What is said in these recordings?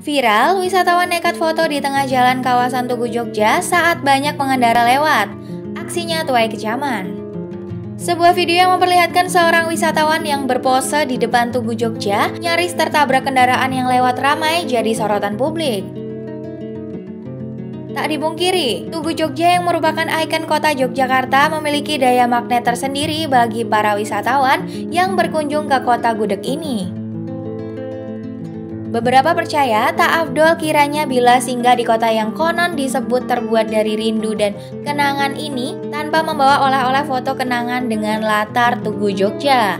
Viral, wisatawan nekat foto di tengah jalan kawasan Tugu Jogja saat banyak pengendara lewat. Aksinya tuai kecaman. Sebuah video yang memperlihatkan seorang wisatawan yang berpose di depan Tugu Jogja nyaris tertabrak kendaraan yang lewat ramai jadi sorotan publik. Tak dipungkiri, Tugu Jogja yang merupakan ikon kota Yogyakarta memiliki daya magnet tersendiri bagi para wisatawan yang berkunjung ke kota gudeg ini. Beberapa percaya tak afdol kiranya bila singgah di kota yang konon disebut terbuat dari rindu dan kenangan ini tanpa membawa oleh-oleh foto kenangan dengan latar Tugu Jogja.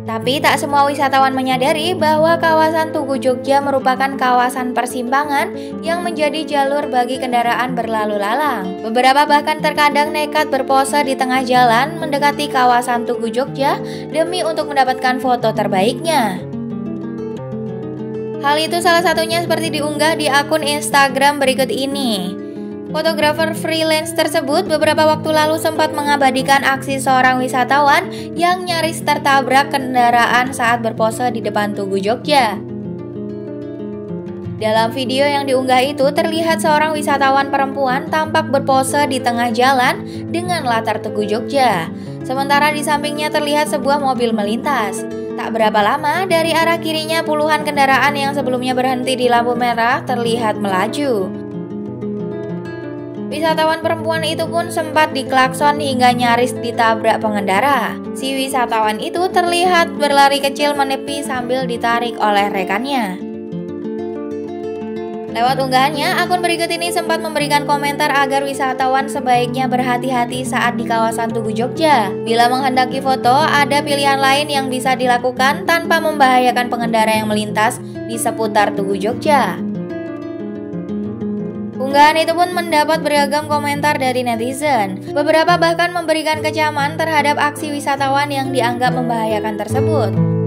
Tapi tak semua wisatawan menyadari bahwa kawasan Tugu Jogja merupakan kawasan persimpangan yang menjadi jalur bagi kendaraan berlalu lalang. Beberapa bahkan terkadang nekat berpose di tengah jalan mendekati kawasan Tugu Jogja demi untuk mendapatkan foto terbaiknya. Hal itu salah satunya seperti diunggah di akun Instagram berikut ini. Fotografer freelance tersebut beberapa waktu lalu sempat mengabadikan aksi seorang wisatawan yang nyaris tertabrak kendaraan saat berpose di depan Tugu Jogja. Dalam video yang diunggah itu terlihat seorang wisatawan perempuan tampak berpose di tengah jalan dengan latar Tugu Jogja. Sementara di sampingnya terlihat sebuah mobil melintas. Tak berapa lama, dari arah kirinya puluhan kendaraan yang sebelumnya berhenti di lampu merah terlihat melaju. Wisatawan perempuan itu pun sempat diklakson hingga nyaris ditabrak pengendara. Si wisatawan itu terlihat berlari kecil menepi sambil ditarik oleh rekannya. Lewat unggahannya, akun berikut ini sempat memberikan komentar agar wisatawan sebaiknya berhati-hati saat di kawasan Tugu Jogja. Bila menghendaki foto, ada pilihan lain yang bisa dilakukan tanpa membahayakan pengendara yang melintas di seputar Tugu Jogja. Unggahan itu pun mendapat beragam komentar dari netizen. Beberapa bahkan memberikan kecaman terhadap aksi wisatawan yang dianggap membahayakan tersebut.